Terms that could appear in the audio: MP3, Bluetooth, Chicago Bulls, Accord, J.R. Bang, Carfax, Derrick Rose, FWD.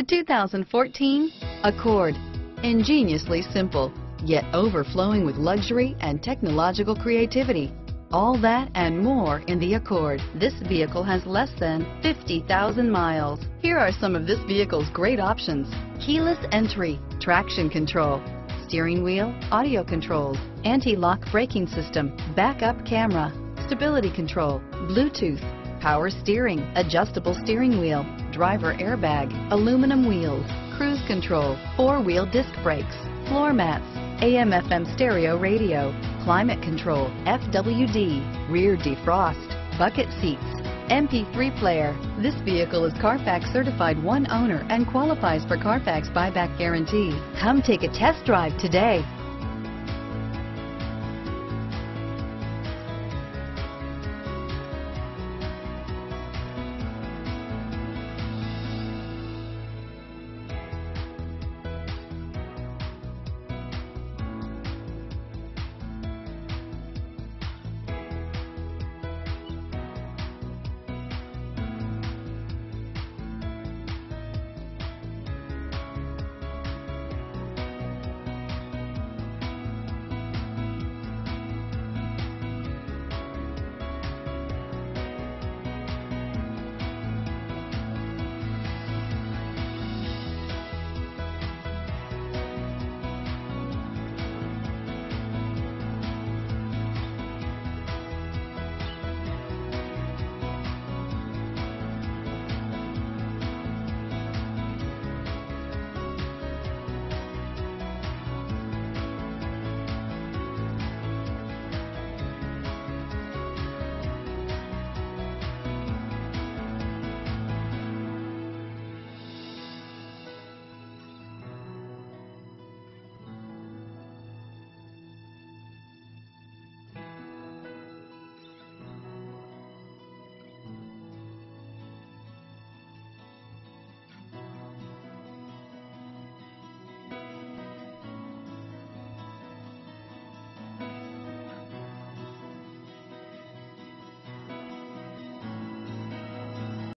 The 2014 Accord. Ingeniously simple, yet overflowing with luxury and technological creativity. All that and more in the Accord. This vehicle has less than 50,000 miles. Here are some of this vehicle's great options: keyless entry, traction control, steering wheel audio controls, anti-lock braking system, backup camera, stability control, Bluetooth, power steering, adjustable steering wheel, driver airbag, aluminum wheels, cruise control, four-wheel disc brakes, floor mats, AM/FM stereo radio, climate control, FWD, rear defrost, bucket seats, MP3 player. This vehicle is Carfax certified one owner and qualifies for Carfax buyback guarantee. Come take a test drive today.